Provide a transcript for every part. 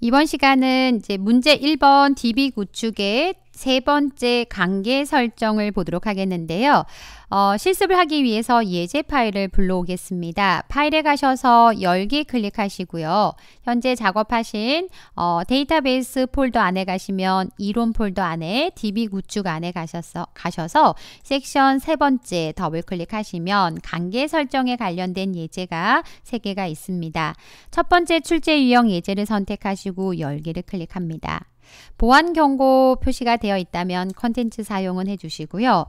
이번 시간은 이제 문제 1번 DB 구축의 세 번째 관계 설정을 보도록 하겠는데요. 실습을 하기 위해서 예제 파일을 불러오겠습니다. 파일에 가셔서 열기 클릭하시고요. 현재 작업하신 데이터베이스 폴더 안에 가시면 이론 폴더 안에 DB 구축 안에 가셔서 섹션 세 번째 더블 클릭하시면 관계 설정에 관련된 예제가 3개가 있습니다. 첫 번째 출제 유형 예제를 선택하시고 열기를 클릭합니다. 보안 경고 표시가 되어 있다면 컨텐츠 사용은 해주시고요.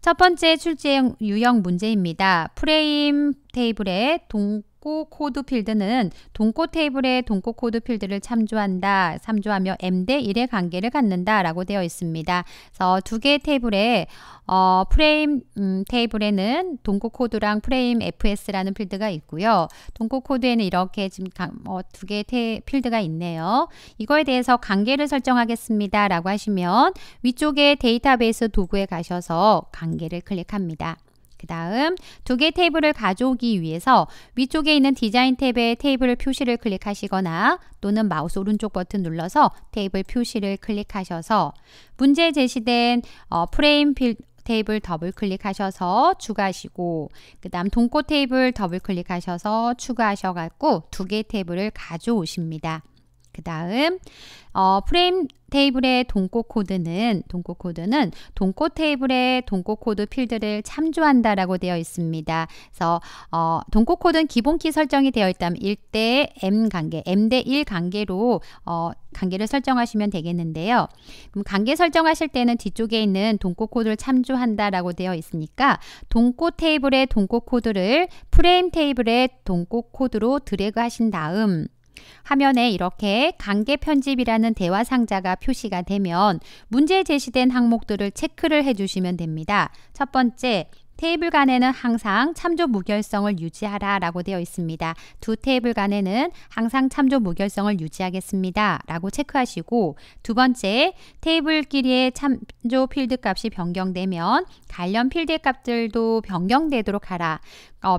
첫 번째 출제 유형 문제입니다. 프레임 테이블의 동코 코드 필드는 동코 테이블의 동코 코드 필드를 참조하며 M 대 1의 관계를 갖는다 라고 되어 있습니다. 그래서 두 개의 테이블에 프레임 테이블에는 동코 코드랑 프레임 FS라는 필드가 있고요. 동코 코드에는 이렇게 지금 두 개의 필드가 있네요. 이거에 대해서 관계를 설정하겠습니다. 라고 하시면 위쪽에 데이터베이스 도구에 가셔서 관계를 클릭합니다. 그 다음 두 개의 테이블을 가져오기 위해서 위쪽에 있는 디자인 탭에 테이블 표시를 클릭하시거나 또는 마우스 오른쪽 버튼 눌러서 테이블 표시를 클릭하셔서 문제에 제시된 프레임 테이블 더블 클릭하셔서 추가하시고 그 다음 동코 테이블 더블 클릭하셔서 추가하셔갖고 두 개의 테이블을 가져오십니다. 그 다음 프레임 테이블의 동코 코드는 동코 테이블의 동코 코드 필드를 참조한다 라고 되어 있습니다. 그래서 동코 코드는 기본키 설정이 되어 있다면 1대 M 관계, M 대 1 관계로 관계를 설정하시면 되겠는데요. 그럼 관계 설정하실 때는 뒤쪽에 있는 동코 코드를 참조한다 라고 되어 있으니까 동코 테이블의 동코 코드를 프레임 테이블의 동코 코드로 드래그 하신 다음 화면에 이렇게 관계 편집이라는 대화 상자가 표시가 되면 문제에 제시된 항목들을 체크를 해주시면 됩니다. 첫 번째, 테이블 간에는 항상 참조 무결성을 유지하라 라고 되어 있습니다. 두 테이블 간에는 항상 참조 무결성을 유지하겠습니다 라고 체크하시고 두 번째, 테이블끼리의 참조 필드 값이 변경되면 관련 필드 값들도 변경되도록 하라.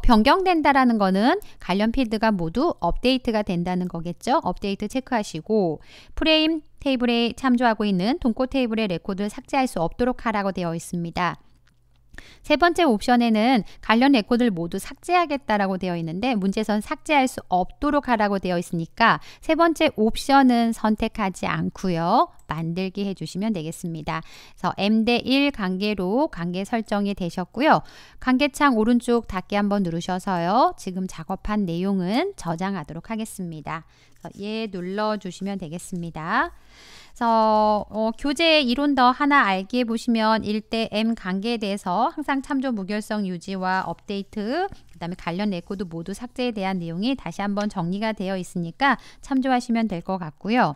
변경된다라는 거는 관련 필드가 모두 업데이트가 된다는 거겠죠. 업데이트 체크하시고 프레임 테이블에 참조하고 있는 동코 테이블의 레코드를 삭제할 수 없도록 하라고 되어 있습니다. 세 번째 옵션에는 관련 레코드를 모두 삭제하겠다라고 되어 있는데 문제에선 삭제할 수 없도록 하라고 되어 있으니까 세 번째 옵션은 선택하지 않고요. 만들기 해주시면 되겠습니다. 그래서 M 대 1 관계로 관계 설정이 되셨고요. 관계창 오른쪽 닫기 한번 누르셔서요. 지금 작업한 내용은 저장하도록 하겠습니다. 예 눌러주시면 되겠습니다. 그래서 교재 이론 더 하나 알기에 보시면 1대 M 관계에 대해서 항상 참조 무결성 유지와 업데이트, 그 다음에 관련 레코드 모두 삭제에 대한 내용이 다시 한번 정리가 되어 있으니까 참조하시면 될 것 같고요.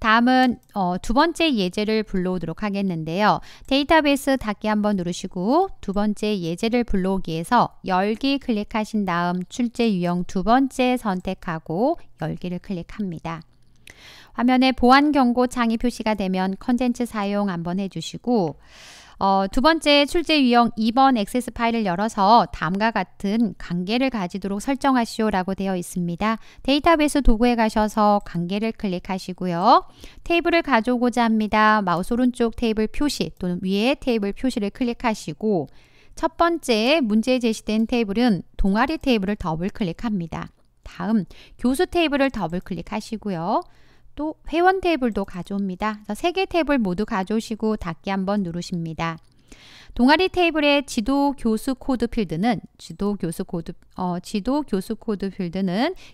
다음은 두 번째 예제를 불러오도록 하겠는데요. 데이터베이스 닫기 한번 누르시고 두 번째 예제를 불러오기 위해서 열기 클릭하신 다음 출제 유형 두 번째 선택하고 열기를 클릭합니다. 화면에 보안 경고 창이 표시가 되면 컨텐츠 사용 한번 해주시고 두 번째 출제 유형 2번 액세스 파일을 열어서 다음과 같은 관계를 가지도록 설정하시오 라고 되어 있습니다. 데이터베이스 도구에 가셔서 관계를 클릭하시고요. 테이블을 가져오고자 합니다. 마우스 오른쪽 테이블 표시 또는 위에 테이블 표시를 클릭하시고 첫 번째 문제에 제시된 테이블은 동아리 테이블을 더블 클릭합니다. 다음 교수 테이블을 더블 클릭하시고요. 또 회원 테이블도 가져옵니다. 그래서 3개 테이블 모두 가져오시고 닫기 한번 누르십니다. 동아리 테이블의 지도 교수 코드 필드는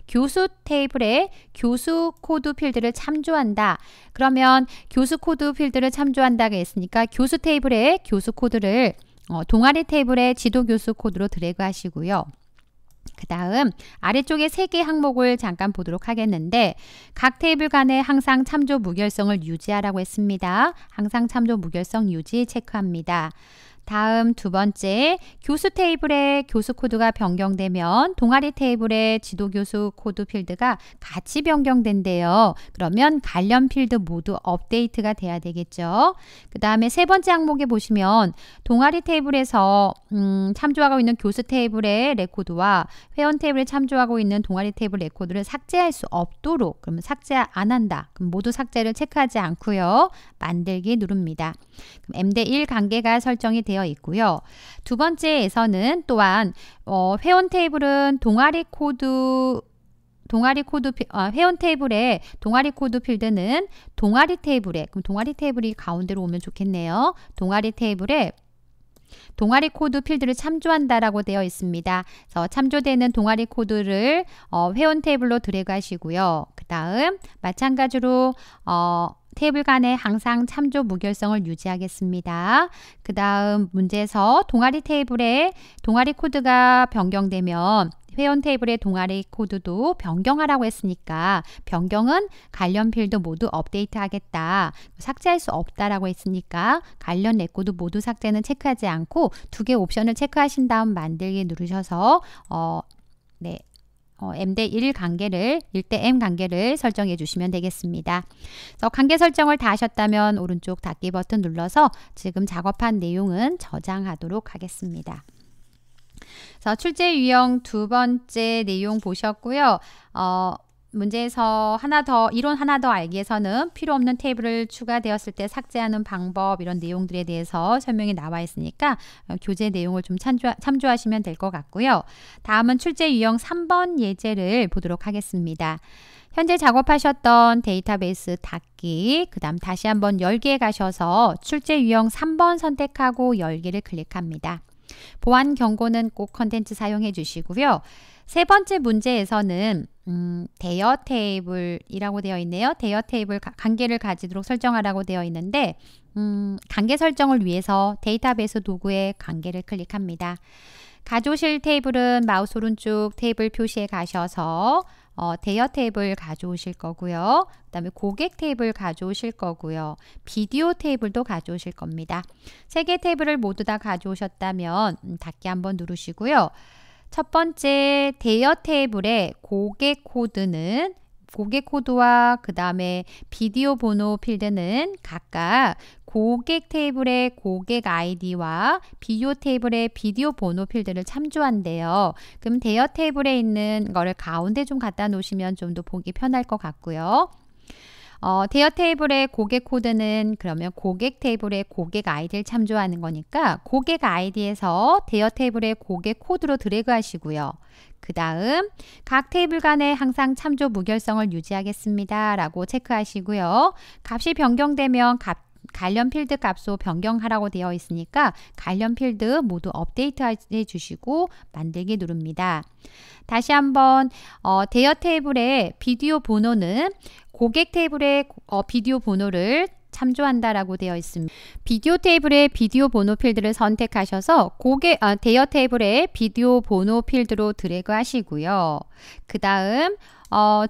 교수 테이블의 교수 코드 필드를 참조한다. 그러면 교수 코드 필드를 참조한다고 했으니까 교수 테이블의 교수 코드를 동아리 테이블의 지도 교수 코드로 드래그 하시고요. 그 다음 아래쪽에 3개 항목을 잠깐 보도록 하겠는데 각 테이블 간에 항상 참조 무결성을 유지하라고 했습니다. 항상 참조 무결성 유지 체크합니다. 다음 두 번째, 교수 테이블에 교수 코드가 변경되면 동아리 테이블에 지도교수 코드 필드가 같이 변경된대요. 그러면 관련 필드 모두 업데이트가 돼야 되겠죠. 그 다음에 세 번째 항목에 보시면 동아리 테이블에서 참조하고 있는 교수 테이블의 레코드와 회원 테이블에 참조하고 있는 동아리 테이블 레코드를 삭제할 수 없도록, 그러면 삭제 안 한다. 그럼 모두 삭제를 체크하지 않고요. 만들기 누릅니다. 그럼 M/1 관계가 설정이 되어 있고요. 두 번째에서는 또한 회원 테이블은 회원 테이블에 동아리 코드 필드는 동아리 테이블에, 그럼 동아리 테이블이 가운데로 오면 좋겠네요. 동아리 테이블에 동아리 코드 필드를 참조한다라고 되어 있습니다. 그래서 참조되는 동아리 코드를 회원 테이블로 드래그 하시고요. 그 다음 마찬가지로 테이블 간에 항상 참조 무결성을 유지하겠습니다. 그 다음 문제에서 동아리 테이블에 동아리 코드가 변경되면 회원 테이블의 동아리 코드도 변경하라고 했으니까 변경은 관련 필드 모두 업데이트 하겠다. 삭제할 수 없다라고 했으니까 관련 레코드 모두 삭제는 체크하지 않고 두 개 옵션을 체크하신 다음 만들기 누르셔서 M/1 관계를 1:M 관계를 설정해 주시면 되겠습니다. 그래서 관계 설정을 다 하셨다면 오른쪽 닫기 버튼 눌러서 지금 작업한 내용은 저장하도록 하겠습니다. 자, 출제 유형 두 번째 내용 보셨고요. 문제에서 이론 하나 더 알기에서는 필요 없는 테이블을 추가되었을 때 삭제하는 방법, 이런 내용들에 대해서 설명이 나와 있으니까 교재 내용을 좀 참조하시면 될 것 같고요. 다음은 출제 유형 3번 예제를 보도록 하겠습니다. 현재 작업하셨던 데이터베이스 닫기, 그 다음 다시 한번 열기에 가셔서 출제 유형 3번 선택하고 열기를 클릭합니다. 보안 경고는 꼭 컨텐츠 사용해 주시고요. 세 번째 문제에서는 대여 테이블이라고 되어 있네요. 대여 테이블 관계를 가지도록 설정하라고 되어 있는데 관계 설정을 위해서 데이터베이스 도구에 관계를 클릭합니다. 가져오실 테이블은 마우스 오른쪽 테이블 표시에 가셔서 대여 테이블 가져오실 거고요. 그 다음에 고객 테이블 가져오실 거고요. 비디오 테이블도 가져오실 겁니다. 세 개 테이블을 모두 다 가져오셨다면 닫기 한번 누르시고요. 첫 번째 대여 테이블의 고객 코드는 고객 코드와 그 다음에 비디오 번호 필드는 각각 고객 테이블의 고객 아이디와 비디오 테이블의 비디오 번호 필드를 참조한대요. 그럼 대여 테이블에 있는 거를 가운데 좀 갖다 놓으시면 좀 더 보기 편할 것 같고요. 대여 테이블의 고객 코드는 그러면 고객 테이블의 고객 아이디를 참조하는 거니까 고객 아이디에서 대여 테이블의 고객 코드로 드래그 하시고요. 그 다음 각 테이블 간에 항상 참조 무결성을 유지하겠습니다 라고 체크하시고요. 값이 변경되면 관련 필드 값도 변경하라고 되어 있으니까 관련 필드 모두 업데이트 해주시고 만들기 누릅니다. 다시 한번 대여 테이블의 비디오 번호는 고객 테이블의 비디오 번호를 참조한다라고 되어 있습니다. 비디오 테이블의 비디오 번호 필드를 선택하셔서 대여 테이블의 비디오 번호 필드로 드래그 하시고요. 그 다음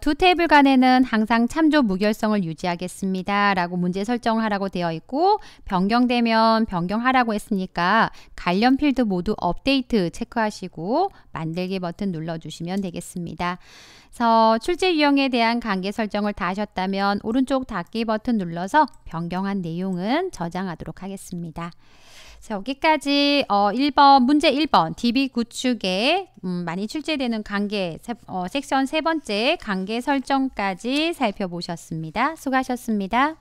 두 테이블 간에는 항상 참조 무결성을 유지하겠습니다 라고 문제 설정하라고 되어 있고 변경되면 변경하라고 했으니까 관련 필드 모두 업데이트 체크하시고 만들기 버튼 눌러주시면 되겠습니다. 그래서 출제 유형에 대한 관계 설정을 다 하셨다면 오른쪽 닫기 버튼 눌러서 변경한 내용은 저장하도록 하겠습니다. 자, 여기까지 문제 1번 DB 구축에 많이 출제되는 관계 섹션 세 번째 관계 설정까지 살펴보셨습니다. 수고하셨습니다.